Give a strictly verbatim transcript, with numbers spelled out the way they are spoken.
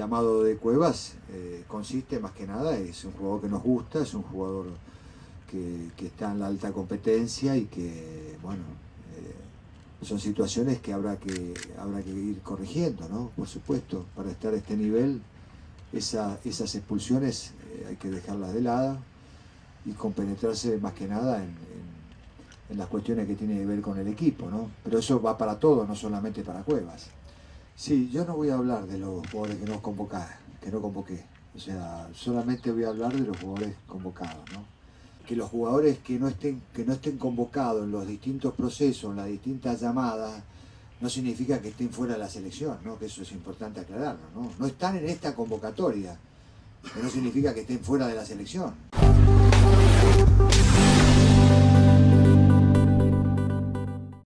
llamado de Cuevas eh, consiste más que nada, es un jugador que nos gusta, es un jugador que, que está en la alta competencia y que, bueno, eh, son situaciones que habrá que habrá que ir corrigiendo, ¿no? Por supuesto, para estar a este nivel, esa, esas expulsiones eh, hay que dejarlas de lado y compenetrarse más que nada en, en, en las cuestiones que tiene que ver con el equipo, ¿no? Pero eso va para todo, no solamente para Cuevas. Sí, yo no voy a hablar de los jugadores que no convocaron, que no convoqué. O sea, solamente voy a hablar de los jugadores convocados, ¿no? Que los jugadores que no estén, que no estén convocados en los distintos procesos, en las distintas llamadas, no significa que estén fuera de la selección, ¿no? Que eso es importante aclararlo, ¿no? No están en esta convocatoria, que no significa que estén fuera de la selección.